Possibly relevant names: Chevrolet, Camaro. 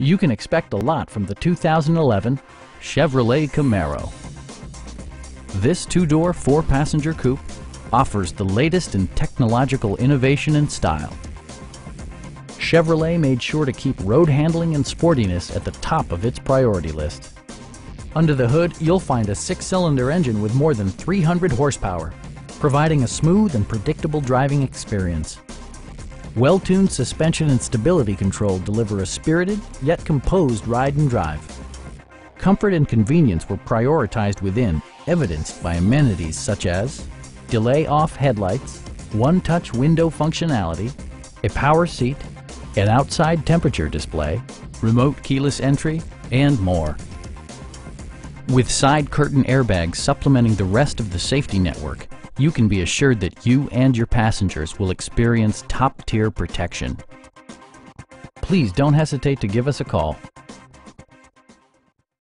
You can expect a lot from the 2011 Chevrolet Camaro. This two-door, four-passenger coupe offers the latest in technological innovation and style. Chevrolet made sure to keep road handling and sportiness at the top of its priority list. Under the hood, you'll find a six-cylinder engine with more than 300 horsepower, providing a smooth and predictable driving experience. Well-tuned suspension and stability control deliver a spirited yet composed ride and drive. Comfort and convenience were prioritized within, evidenced by amenities such as delay-off headlights, one-touch window functionality, a power seat, an outside temperature display, remote keyless entry, and more. With side curtain airbags supplementing the rest of the safety network, you can be assured that you and your passengers will experience top-tier protection. Please don't hesitate to give us a call.